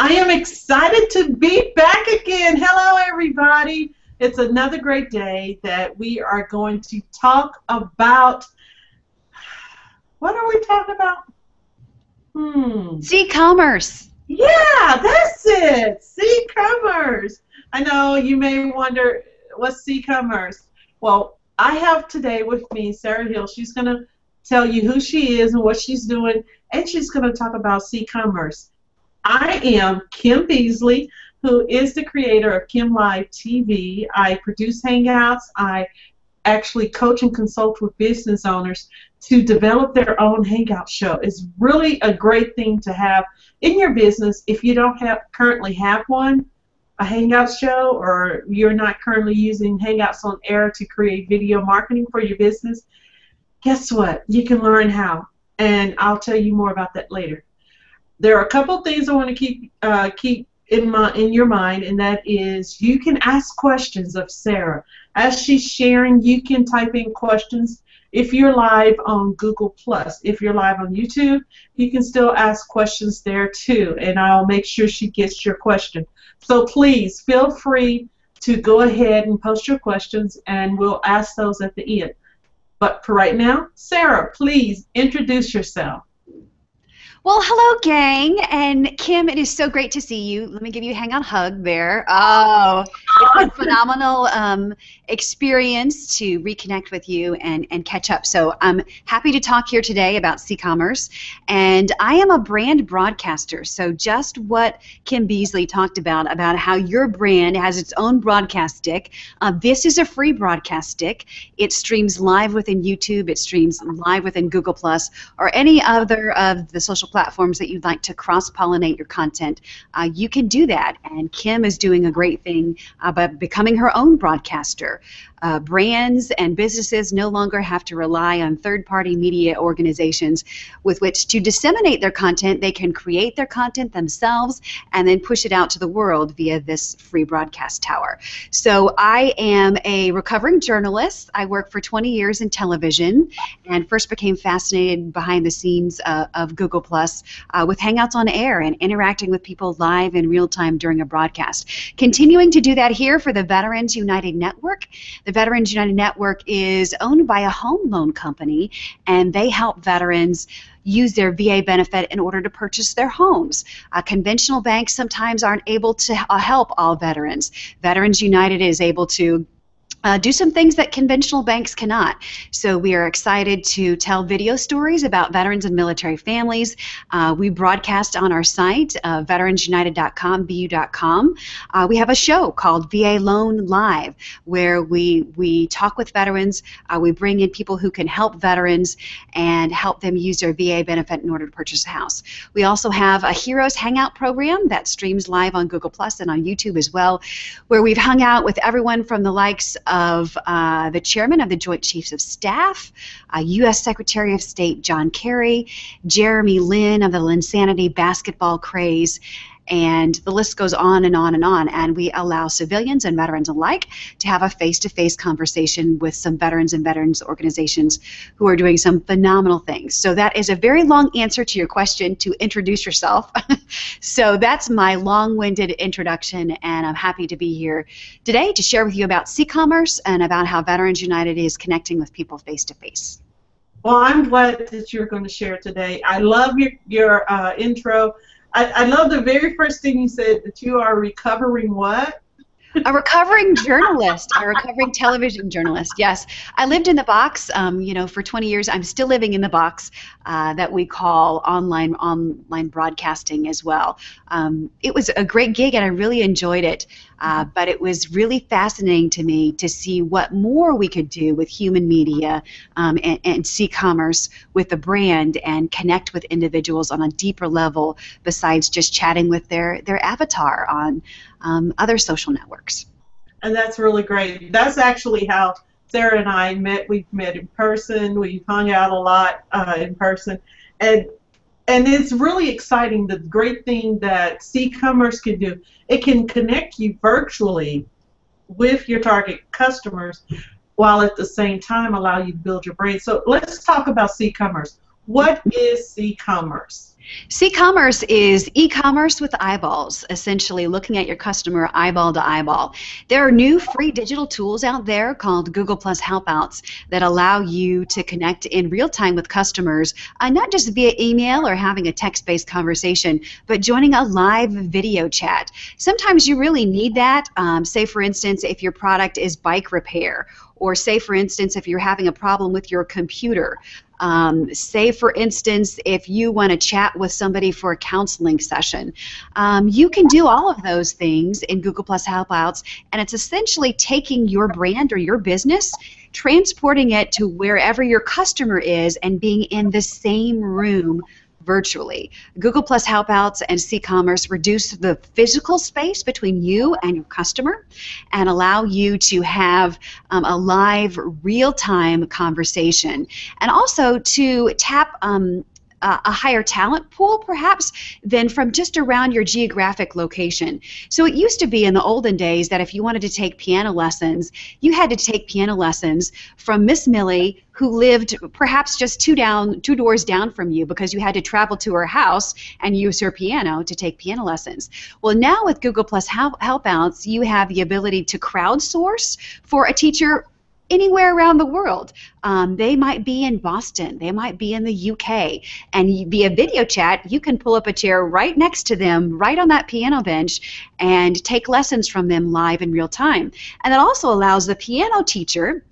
I am excited to be back again. Hello, everybody. It's another great day that we are going to talk about. What are we talking about? See-Commerce. Yeah, that's it. See-Commerce. I know you may wonder, what's See-Commerce? Well, I have today with me Sarah Hill. She's going to tell you who she is and what she's doing, and she's going to talk about See-Commerce. I am Kim Beasley, who is the creator of Kim Live TV. I produce Hangouts. I actually coach and consult with business owners to develop their own Hangout show. It's really a great thing to have in your business if you don't currently have one, a Hangout show, or you're not currently using Hangouts on air to create video marketing for your business. Guess what? You can learn how, and I'll tell you more about that later. There are a couple things I want to keep in your mind, and that is you can ask questions of Sarah. As she's sharing, you can type in questions. If you're live on Google+, if you're live on YouTube, you can still ask questions there too, and I'll make sure she gets your question. So please feel free to go ahead and post your questions, and we'll ask those at the end. But for right now, Sarah, please introduce yourself. Well, hello, gang, and Kim, it is so great to see you. Let me give you a Hangout hug there. Oh, it's a phenomenal experience to reconnect with you and catch up. So I'm happy to talk here today about See-Commerce, and I am a brand broadcaster, so just what Kim Beasley talked about how your brand has its own broadcast stick. This is a free broadcast stick. It streams live within YouTube. It streams live within Google+, or any other of the social platforms that you'd like to cross-pollinate your content. You can do that, and Kim is doing a great thing by becoming her own broadcaster. Brands and businesses no longer have to rely on third-party media organizations with which to disseminate their content. They can create their content themselves and then push it out to the world via this free broadcast tower. So I am a recovering journalist. I worked for 20 years in television and first became fascinated behind the scenes of Google+ with Hangouts on air and interacting with people live in real time during a broadcast. Continuing to do that here for the Veterans United Network. The Veterans United Network is owned by a home loan company, and they help veterans use their VA benefit in order to purchase their homes. Conventional banks sometimes aren't able to help all veterans. Veterans United is able to do some things that conventional banks cannot. So we are excited to tell video stories about veterans and military families. We broadcast on our site, veteransunited.com, VU.com. We have a show called VA Loan Live, where we talk with veterans. We bring in people who can help veterans and help them use their VA benefit in order to purchase a house. We also have a Heroes Hangout program that streams live on Google Plus and on YouTube as well, where we've hung out with everyone from the likes of the chairman of the Joint Chiefs of Staff, U.S. Secretary of State John Kerry, Jeremy Lin of the Linsanity basketball craze, and the list goes on and on and on. And we allow civilians and veterans alike to have a face-to-face conversation with some veterans and veterans organizations who are doing some phenomenal things. So that is a very long answer to your question to introduce yourself. So that's my long-winded introduction, and I'm happy to be here today to share with you about See-Commerce and about how Veterans United is connecting with people face-to-face. Well, I'm glad that you're going to share today. I love your intro. I love the very first thing you said, that you are recovering what? A recovering journalist, a recovering television journalist, yes. I lived in the box, you know, for 20 years. I'm still living in the box that we call online broadcasting as well. It was a great gig, and I really enjoyed it, but it was really fascinating to me to see what more we could do with human media and See-Commerce with the brand and connect with individuals on a deeper level besides just chatting with their avatar on other social networks. And that's really great. That's actually how Sarah and I met. We've met in person. We've hung out a lot in person. And it's really exciting, the great thing that See-Commerce can do. It can connect you virtually with your target customers while at the same time allow you to build your brand. So let's talk about See-Commerce. What is See-Commerce? See-Commerce is e-commerce with eyeballs, essentially looking at your customer eyeball to eyeball. There are new free digital tools out there called Google+ Helpouts that allow you to connect in real time with customers, not just via email or having a text-based conversation, but joining a live video chat. Sometimes you really need that, say for instance if your product is bike repair, or say for instance if you're having a problem with your computer. Say, for instance, if you want to chat with somebody for a counseling session. You can do all of those things in Google+ Helpouts, and it's essentially taking your brand or your business, transporting it to wherever your customer is, and being in the same room virtually. Google+ Helpouts and See-Commerce reduce the physical space between you and your customer and allow you to have a live, real-time conversation, and also to tap a higher talent pool perhaps than from just around your geographic location. So it used to be in the olden days that if you wanted to take piano lessons, you had to take piano lessons from Miss Millie, who lived perhaps just two doors down from you, because you had to travel to her house and use her piano to take piano lessons. Well, now with Google+ Helpouts, you have the ability to crowdsource for a teacher anywhere around the world. They might be in Boston, they might be in the UK, and via video chat you can pull up a chair right next to them, right on that piano bench, and take lessons from them live in real time. And it also allows the piano teacher,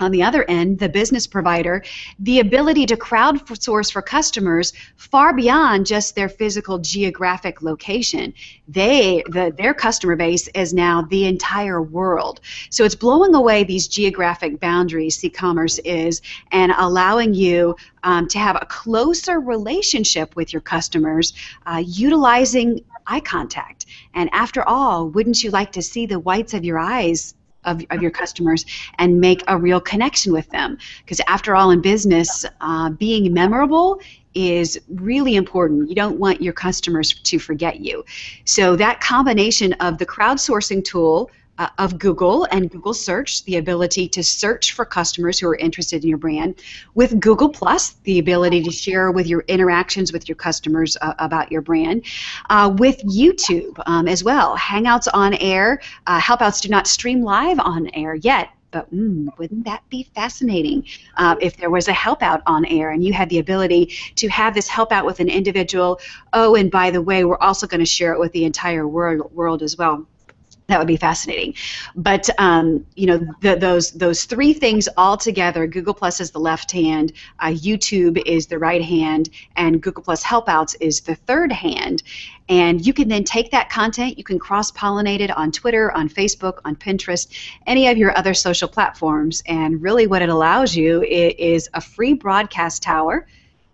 on the other end, the business provider, the ability to crowdsource for customers far beyond just their physical geographic location. Their customer base is now the entire world. So it's blowing away these geographic boundaries, See-Commerce is, and allowing you to have a closer relationship with your customers, utilizing eye contact. And after all, wouldn't you like to see the whites of your eyes of your customers and make a real connection with them? Because after all, in business, being memorable is really important. You don't want your customers to forget you. So that combination of the crowdsourcing tool of Google and Google Search, the ability to search for customers who are interested in your brand, with Google Plus, the ability to share with your interactions with your customers about your brand, with YouTube as well. Hangouts on air, Helpouts do not stream live on air yet, but wouldn't that be fascinating if there was a Helpout on air and you had the ability to have this Helpout with an individual? Oh, and by the way, we're also going to share it with the entire world as well. That would be fascinating. But you know, those three things all together, Google Plus is the left hand, YouTube is the right hand, and Google Plus Helpouts is the third hand. And you can then take that content, you can cross-pollinate it on Twitter, on Facebook, on Pinterest, any of your other social platforms. And really what it allows you is a free broadcast tower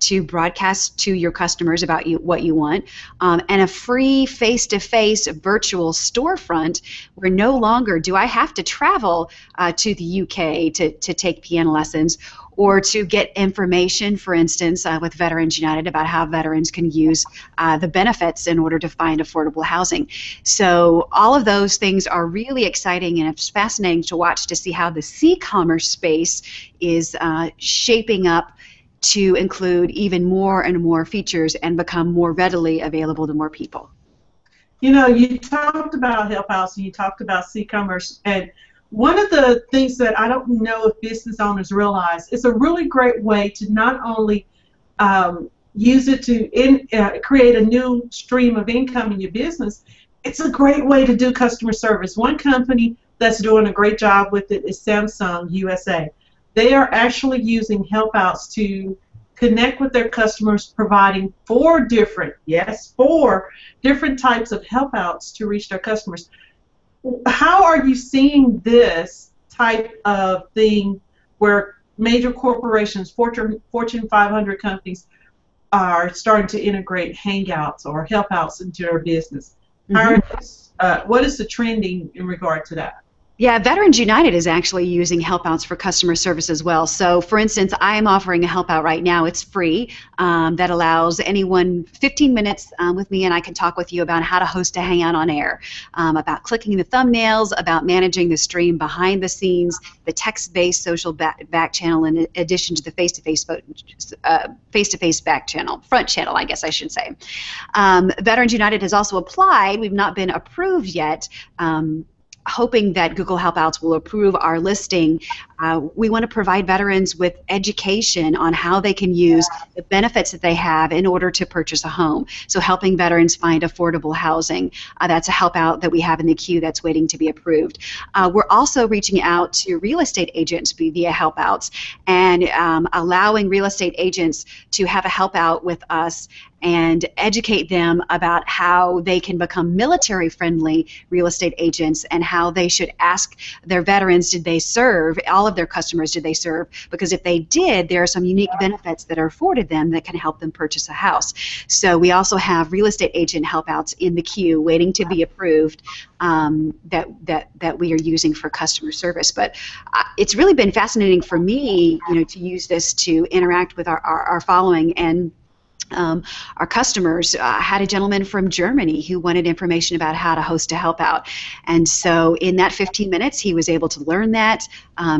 to broadcast to your customers about what you want, and a free face-to-face virtual storefront where no longer do I have to travel to the UK to take piano lessons or to get information, for instance, with Veterans United about how veterans can use the benefits in order to find affordable housing. So all of those things are really exciting, and it's fascinating to watch to see how the See-Commerce space is shaping up to include even more and more features and become more readily available to more people. You know, you talked about Helpouts and you talked about See-Commerce, and one of the things that I don't know if business owners realize, it's a really great way to not only use it to create a new stream of income in your business, it's a great way to do customer service. One company that's doing a great job with it is Samsung USA. They are actually using Helpouts to connect with their customers, providing four different types of Helpouts to reach their customers. How are you seeing this type of thing where major corporations, Fortune 500 companies, are starting to integrate Hangouts or Helpouts into their business? How are, what is the trending in regard to that? Yeah, Veterans United is actually using helpouts for customer service as well. So, for instance, I am offering a helpout right now. It's free. That allows anyone 15 minutes with me, and I can talk with you about how to host a hangout on air, about clicking the thumbnails, about managing the stream behind the scenes, the text-based social back channel, in addition to the face-to-face back channel, front channel, I guess I should say. Veterans United has also applied. We've not been approved yet. Hoping that Google Helpouts will approve our listing. We want to provide veterans with education on how they can use the benefits that they have in order to purchase a home. So helping veterans find affordable housing. That's a helpout that we have in the queue that's waiting to be approved. We're also reaching out to real estate agents via helpouts and allowing real estate agents to have a helpout with us and educate them about how they can become military-friendly real estate agents and how they should ask their veterans, did they serve, all of their customers, did they serve? Because if they did, there are some unique benefits that are afforded them that can help them purchase a house. So we also have real estate agent helpouts in the queue waiting to be approved that we are using for customer service. But it's really been fascinating for me, you know, to use this to interact with our following and our customers. Had a gentleman from Germany who wanted information about how to host a helpout, and so in that 15 minutes he was able to learn that.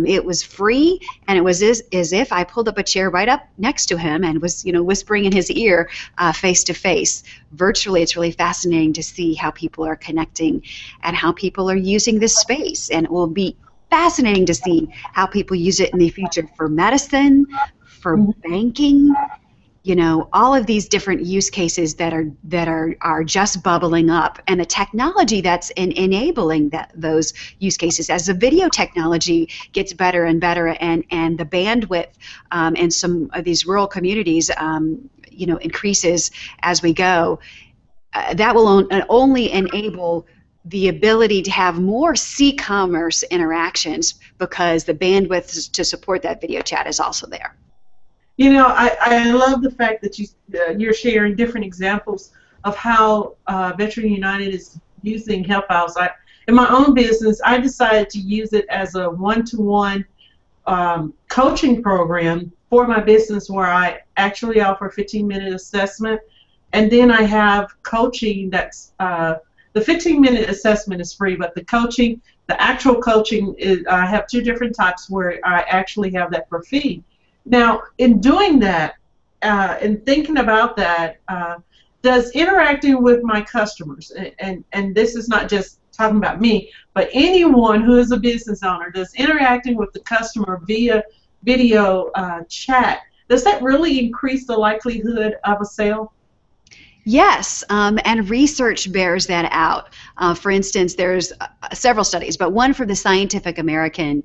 It was free, and it was as if I pulled up a chair right up next to him and was, you know, whispering in his ear face to face. Virtually, it's really fascinating to see how people are connecting and how people are using this space, and it will be fascinating to see how people use it in the future for medicine, for banking. You know, all of these different use cases that are just bubbling up, and the technology that's enabling those use cases. As the video technology gets better and better, and the bandwidth in some of these rural communities, you know, increases as we go, that will only enable the ability to have more see-commerce interactions because the bandwidth to support that video chat is also there. You know, I love the fact that you're sharing different examples of how Veterans United is using helpouts. In my own business, I decided to use it as a one-to-one coaching program for my business, where I actually offer a 15-minute assessment, and then I have coaching that's the 15-minute assessment is free, but the coaching, the actual coaching, is, I have two different types where I actually have that for fee. Now, in doing that, in thinking about that, does interacting with my customers, and this is not just talking about me, but anyone who is a business owner, does interacting with the customer via video chat, does that really increase the likelihood of a sale? Yes, and research bears that out. For instance, there's several studies, but one from the Scientific American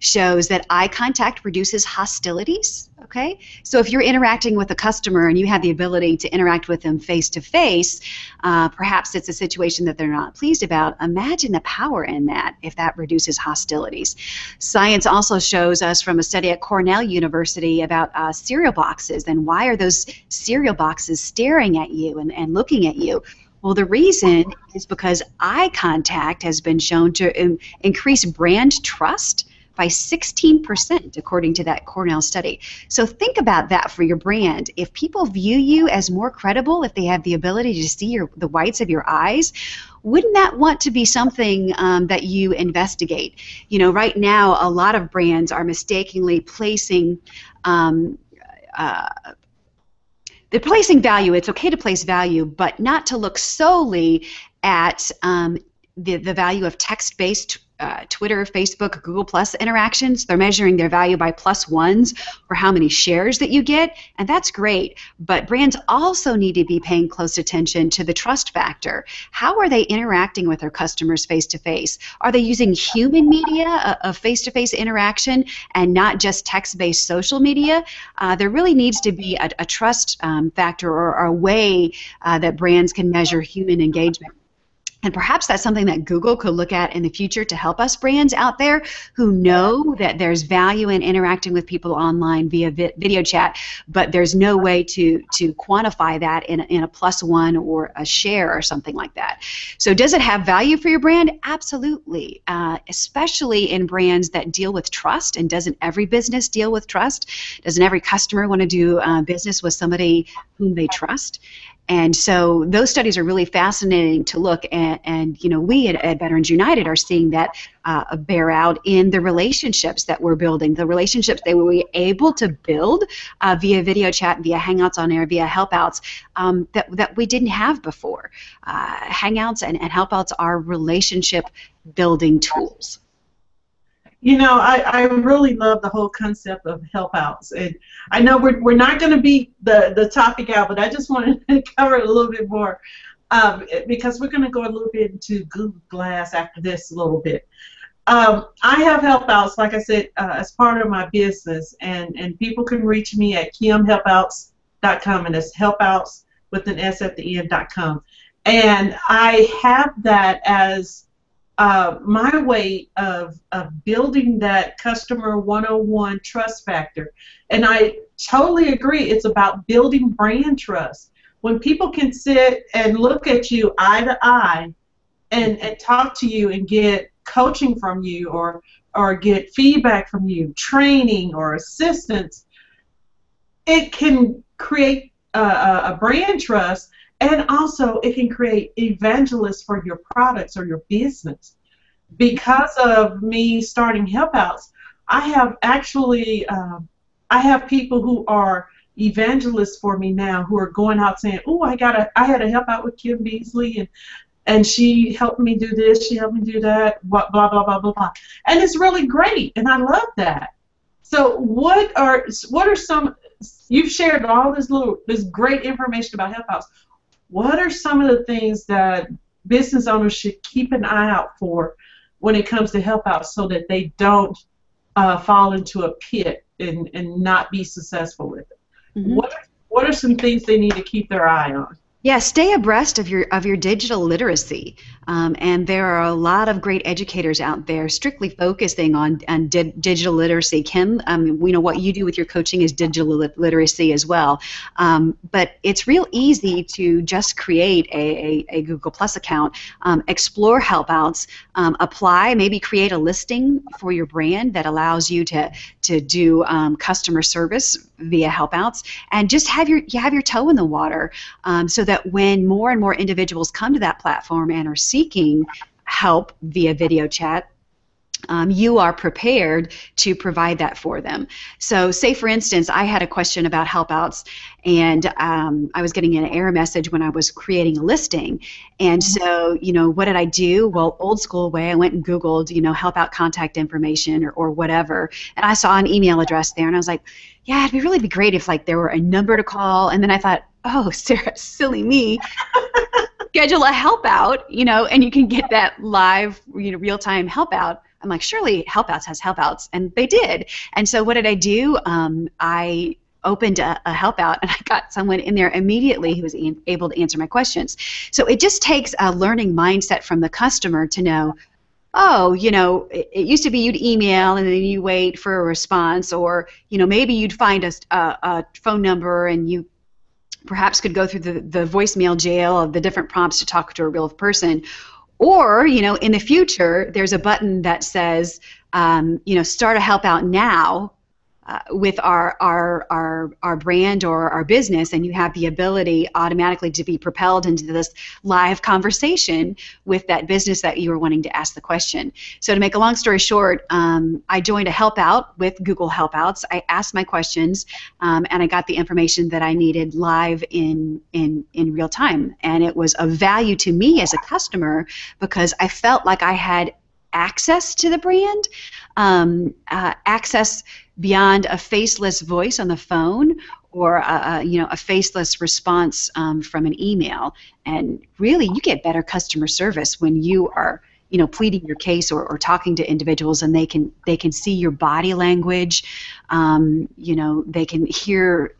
shows that eye contact reduces hostilities. Okay, so if you're interacting with a customer and you have the ability to interact with them face to face, perhaps it's a situation that they're not pleased about. Imagine the power in that if that reduces hostilities. Science also shows us from a study at Cornell University about cereal boxes, and why are those cereal boxes staring at you and looking at you? Well, the reason is because eye contact has been shown to increase brand trust by 16%, according to that Cornell study. So think about that for your brand. If people view you as more credible, if they have the ability to see the whites of your eyes, wouldn't that want to be something that you investigate? You know, right now, a lot of brands are mistakenly placing they're placing value. It's okay to place value, but not to look solely at the value of text-based Twitter, Facebook, Google+ interactions. They're measuring their value by plus ones, or how many shares that you get, and that's great. But brands also need to be paying close attention to the trust factor. How are they interacting with their customers face-to-face? Are they using human media of face-to-face interaction and not just text-based social media? There really needs to be a trust factor or a way that brands can measure human engagement. And perhaps that's something that Google could look at in the future to help us brands out there who know that there's value in interacting with people online via video chat, but there's no way to quantify that in a +1 or a share or something like that. So does it have value for your brand? Absolutely, especially in brands that deal with trust. And doesn't every business deal with trust? Doesn't every customer want to do business with somebody whom they trust? And so those studies are really fascinating to look at, and you know, we at Veterans United are seeing that bear out in the relationships that we're building, the relationships that we were able to build via video chat, via Hangouts on Air, via Helpouts that we didn't have before. Hangouts and Helpouts are relationship building tools. You know, I really love the whole concept of helpouts, and I know we're not going to be the topic out, but I just wanted to cover it a little bit more because we're going to go a little bit into Google Glass after this a little bit. I have helpouts, like I said, as part of my business, and people can reach me at kimhelpouts.com, and it's helpouts with an S at the end.com, and I have that as my way of building that customer 101 trust factor. And I totally agree, it's about building brand trust. When people can sit and look at you eye to eye and talk to you and get coaching from you or get feedback from you, training or assistance, it can create a brand trust. And also, it can create evangelists for your products or your business. Because of me starting Helpouts, I have actually, I have people who are evangelists for me now who are going out saying, "Oh, I had a helpout with Kim Beasley, and she helped me do this, she helped me do that, blah blah blah blah blah blah." And it's really great, and I love that. So, what are some? You've shared all this great information about Helpouts. What are some of the things that business owners should keep an eye out for when it comes to helpouts, so that they don't fall into a pit and not be successful with it? Mm-hmm. What are some things they need to keep their eye on? Yeah, stay abreast of your digital literacy, and there are a lot of great educators out there strictly focusing on digital literacy. Kim, we know what you do with your coaching is digital literacy as well, but it's real easy to just create a Google+ account, explore helpouts, apply, maybe create a listing for your brand that allows you to do customer service via helpouts, and just have your toe in the water, so that when more and more individuals come to that platform and are seeking help via video chat, you are prepared to provide that for them. So say, for instance, I had a question about helpouts, and I was getting an error message when I was creating a listing. And so, you know, what did I do? Well, old school way, I went and Googled, you know, helpout contact information or whatever, and I saw an email address there, and I was like, yeah, it'd really be great if, like, there were a number to call. And then I thought, oh, Sarah, silly me. Schedule a helpout, you know, and you can get that live, you know, real-time helpout. I'm like, surely Helpouts has helpouts, and they did. And so what did I do? I opened a helpout, and I got someone in there immediately who was able to answer my questions. So it just takes a learning mindset from the customer to know, oh, you know, it used to be you'd email and then you wait for a response, or, you know, maybe you'd find a phone number and you perhaps could go through the voicemail jail of the different prompts to talk to a real person. Or, you know, in the future, there's a button that says, you know, start a helpout now with our brand or our business, and you have the ability automatically to be propelled into this live conversation with that business that you were wanting to ask the question. So to make a long story short, I joined a helpout with Google Helpouts. I asked my questions, and I got the information that I needed live in real time, and it was of value to me as a customer because I felt like I had access to the brand, access beyond a faceless voice on the phone or you know, a faceless response from an email. And really, you get better customer service when you are you know, pleading your case or talking to individuals, and they can see your body language. You know, they can hear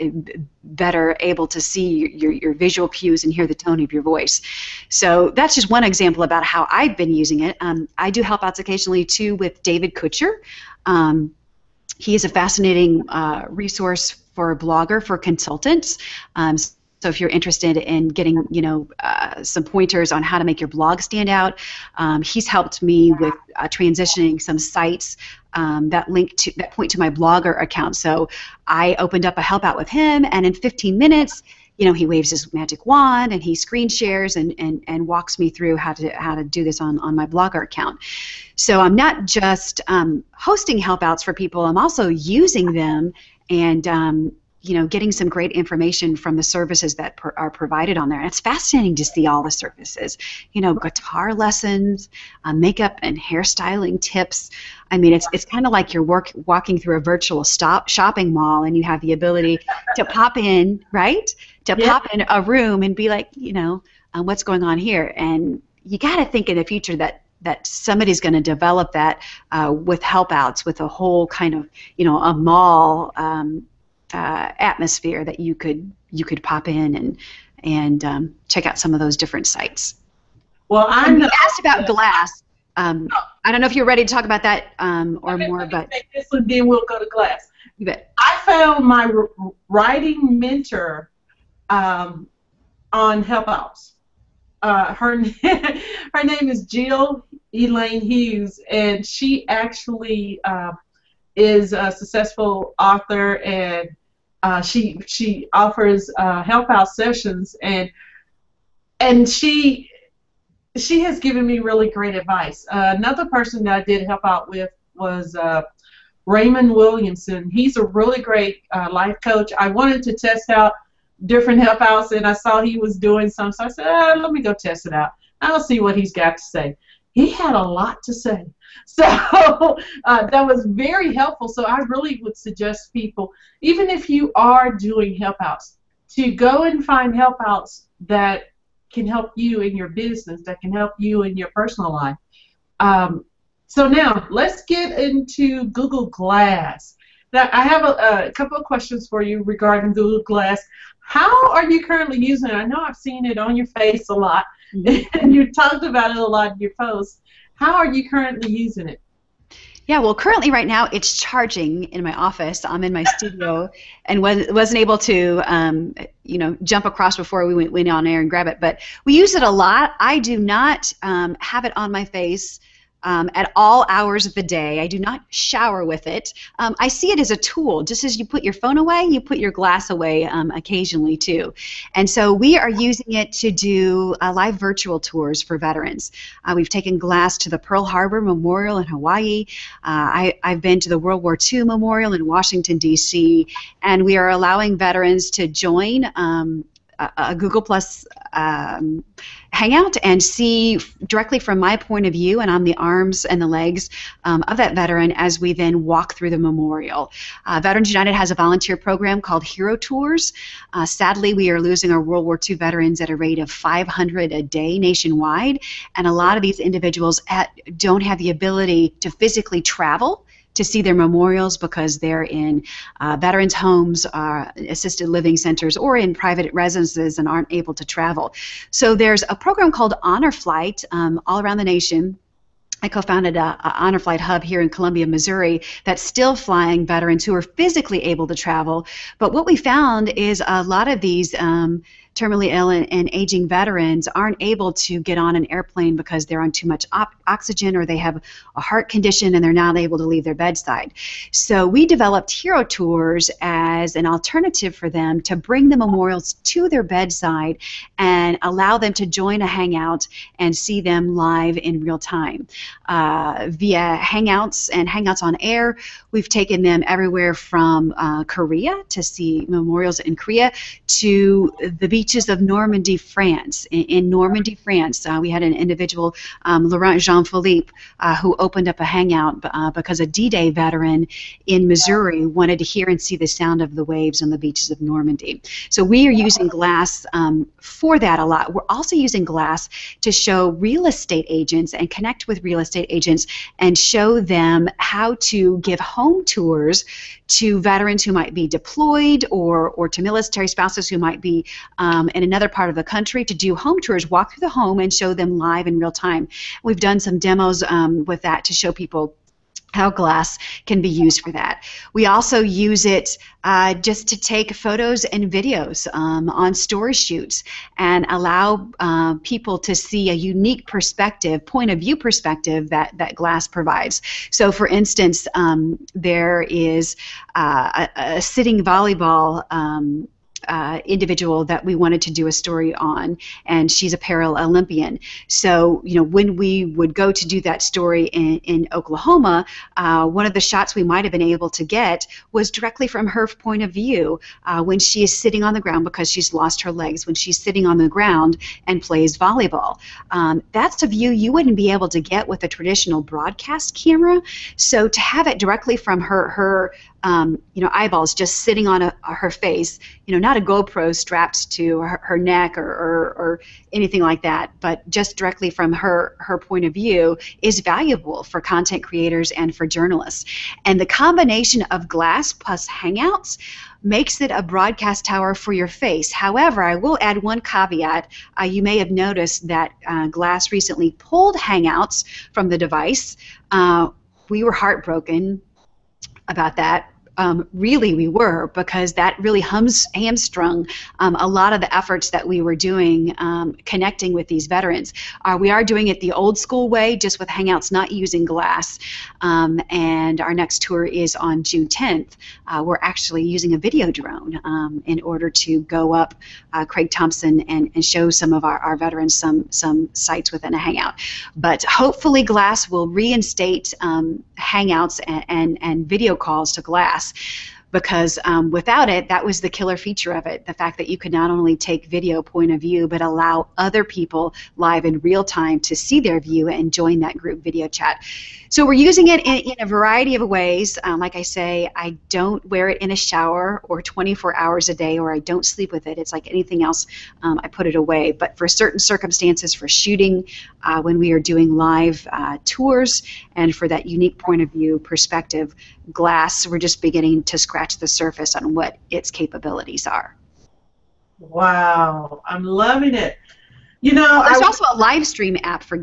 better, able to see your visual cues and hear the tone of your voice. So that's just one example about how I've been using it. I do helpouts occasionally too with David Kutcher. He is a fascinating resource for a blogger, for consultants. So if you're interested in getting, you know, some pointers on how to make your blog stand out, he's helped me with transitioning some sites that point to my blogger account. So I opened up a helpout with him, and in 15 minutes, you know, he waves his magic wand and he screen shares and walks me through how to do this on my blogger account. So I'm not just hosting helpouts for people; I'm also using them and you know, getting some great information from the services that are provided on there. And it's fascinating to see all the services. You know, guitar lessons, makeup and hairstyling tips. I mean, it's kind of like you're walking through a virtual shopping mall, and you have the ability to pop in, right? To pop in a room and be like, you know, what's going on here? And you got to think in the future that somebody's going to develop that with helpouts, with a whole kind of, you know, a mall atmosphere that you could pop in and check out some of those different sites. Well, you asked about glass. I don't know if you're ready to talk about that or more, but this one, then we'll go to glass. You bet. I found my writing mentor on helpouts. Her name is Jill Elaine Hughes, and she actually is a successful author, and she offers helpout sessions, and she has given me really great advice. Another person that I did helpout with was Raymond Williamson. He's a really great life coach. I wanted to test out different helpouts, and I saw he was doing some, so I said, oh, let me go test it out. I'll see what he's got to say. He had a lot to say. So that was very helpful. So I really would suggest people, even if you are doing helpouts, to go and find helpouts that can help you in your business, that can help you in your personal life. So now let's get into Google Glass. Now I have a couple of questions for you regarding Google Glass. How are you currently using it? I know I've seen it on your face a lot, and you talked about it a lot in your posts. How are you currently using it? Yeah, well, currently right now it's charging in my office. I'm in my studio and wasn't able to, you know, jump across before we went on air and grab it. But we use it a lot. I do not have it on my face at all hours of the day. I do not shower with it. I see it as a tool. Just as you put your phone away, you put your glass away occasionally too. And so we are using it to do live virtual tours for veterans. We've taken glass to the Pearl Harbor Memorial in Hawaii. I've been to the World War II Memorial in Washington, D.C., and we are allowing veterans to join a Google+ Hangout and see directly from my point of view and on the arms and the legs of that veteran as we then walk through the memorial. Veterans United has a volunteer program called Hero Tours. Sadly, we are losing our World War II veterans at a rate of 500 a day nationwide, and a lot of these individuals don't have the ability to physically travel to see their memorials because they're in veterans' homes, assisted living centers, or in private residences and aren't able to travel. So there's a program called Honor Flight all around the nation. I co-founded a Honor Flight hub here in Columbia, Missouri, that's still flying veterans who are physically able to travel. But what we found is a lot of these terminally ill and aging veterans aren't able to get on an airplane because they're on too much oxygen, or they have a heart condition and they're not able to leave their bedside. So we developed Hero Tours as an alternative for them to bring the memorials to their bedside and allow them to join a hangout and see them live in real time. Via Hangouts and Hangouts on Air, we've taken them everywhere from Korea to see memorials in Korea to the beach beaches of Normandy, France. In Normandy, France, we had an individual, Laurent Jean-Philippe, who opened up a hangout because a D-Day veteran in Missouri wanted to hear and see the sound of the waves on the beaches of Normandy. So we are using glass for that a lot. We're also using glass to show real estate agents and connect with real estate agents and show them how to give home tours to veterans who might be deployed or to military spouses who might be in another part of the country, to do home tours, walk through the home and show them live in real time. We've done some demos with that to show people how glass can be used for that. We also use it just to take photos and videos on story shoots and allow people to see a unique perspective, point of view perspective that glass provides. So for instance, there is a sitting volleyball individual that we wanted to do a story on, and she's a para Olympian. So, you know, when we would go to do that story in Oklahoma, one of the shots we might have been able to get was directly from her point of view when she is sitting on the ground because she's lost her legs, when she's sitting on the ground and plays volleyball. That's a view you wouldn't be able to get with a traditional broadcast camera. So to have it directly from her you know, eyeballs just sitting on her face, you know, not a GoPro strapped to her neck or anything like that, but just directly from her point of view is valuable for content creators and for journalists. And the combination of Glass plus Hangouts makes it a broadcast tower for your face. However, I will add one caveat. You may have noticed that Glass recently pulled Hangouts from the device. We were heartbroken about that. Really, we were, because that really hamstrung a lot of the efforts that we were doing connecting with these veterans. We are doing it the old school way, just with Hangouts, not using glass. And our next tour is on June 10th. We're actually using a video drone in order to go up Craig Thompson and show some of our veterans some sites within a Hangout. But hopefully glass will reinstate Hangouts and video calls to glass. Because without it, that was the killer feature of it, the fact that you could not only take video point of view but allow other people live in real time to see their view and join that group video chat. So we're using it in a variety of ways. Like I say, I don't wear it in a shower or 24 hours a day, or I don't sleep with it. It's like anything else. I put it away. But for certain circumstances, for shooting, when we are doing live tours, and for that unique point of view perspective, glass, we're just beginning to scratch the surface on what its capabilities are. Wow, I'm loving it. You know, there's also a live stream app for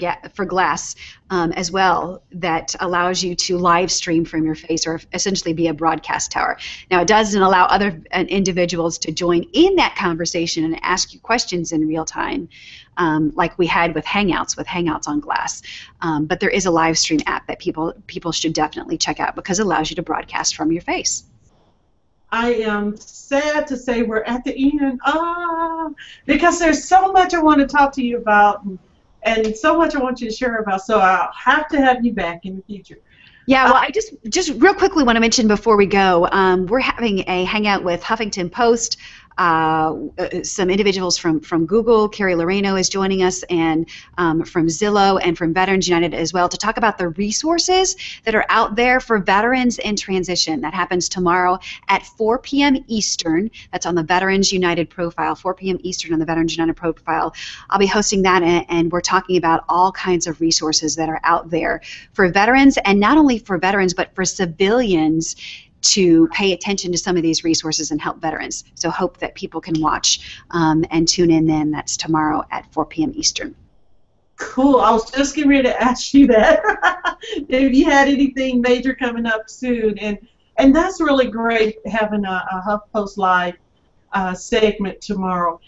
glass as well that allows you to live stream from your face, or essentially be a broadcast tower. Now, it doesn't allow other individuals to join in that conversation and ask you questions in real time, like we had with Hangouts on glass. But there is a live stream app that people should definitely check out, because it allows you to broadcast from your face. I am sad to say we're at the end, because there's so much I want to talk to you about, and so much I want you to share about, so I'll have to have you back in the future. Yeah, well, I just real quickly want to mention before we go, we're having a hangout with Huffington Post, some individuals from Google. Kerry Loreno is joining us, and from Zillow and from Veterans United as well, to talk about the resources that are out there for veterans in transition. That happens tomorrow at 4 p.m. Eastern. That's on the Veterans United profile, 4 p.m. Eastern on the Veterans United profile. I'll be hosting that, and we're talking about all kinds of resources that are out there for veterans, and not only for veterans but for civilians, to pay attention to some of these resources and help veterans. So hope that people can watch and tune in then. That's tomorrow at 4 p.m. Eastern. Cool. I was just getting ready to ask you that. If you had anything major coming up soon. And that's really great, having a HuffPost Live segment tomorrow.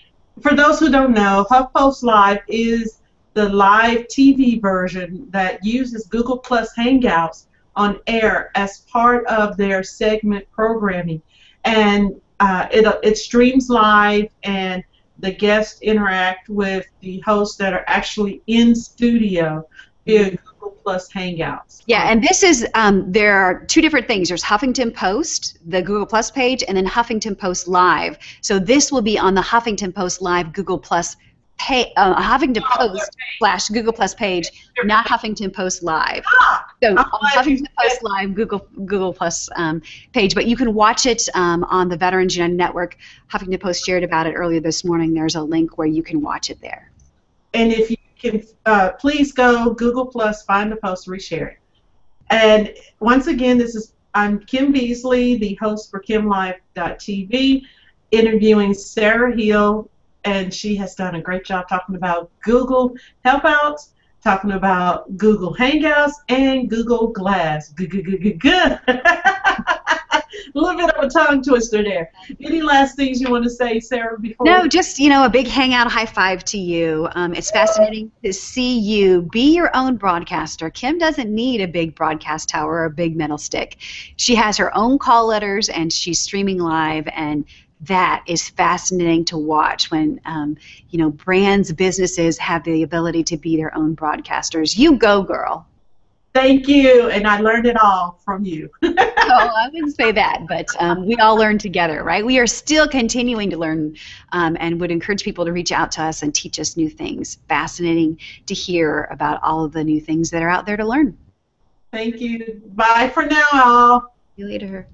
For those who don't know, HuffPost Live is the live TV version that uses Google+ Hangouts on air as part of their segment programming, and it streams live, and the guests interact with the hosts that are actually in studio via Google+ Hangouts. Yeah, and this is, there are two different things. There's Huffington Post, the Google Plus page, and then Huffington Post Live. So this will be on the Huffington Post Live Google Plus page, Huffington Post / Google Plus page, not Huffington Post Live. So on Huffington Post Live Google Plus page, but you can watch it on the Veterans United Network. Huffington Post shared about it earlier this morning. There's a link where you can watch it there. And if you can, please go Google+, find the post, reshare it. And once again, I'm Kim Beasley, the host for Kim Live TV, interviewing Sarah Hill, and she has done a great job talking about Google Helpouts, talking about Google Hangouts, and Google Glass. Good. A little bit of a tongue twister there. Any last things you want to say, Sarah? Before no, just, you know, a big hangout high five to you. It's fascinating to see you be your own broadcaster. Kim doesn't need a big broadcast tower or a big metal stick. She has her own call letters, and she's streaming live, and that is fascinating to watch when, you know, brands, businesses have the ability to be their own broadcasters. You go, girl. Thank you, and I learned it all from you. Oh, I wouldn't say that, but we all learn together, right? We are still continuing to learn, and would encourage people to reach out to us and teach us new things. Fascinating to hear about all of the new things that are out there to learn. Thank you. Bye for now, all. See you later.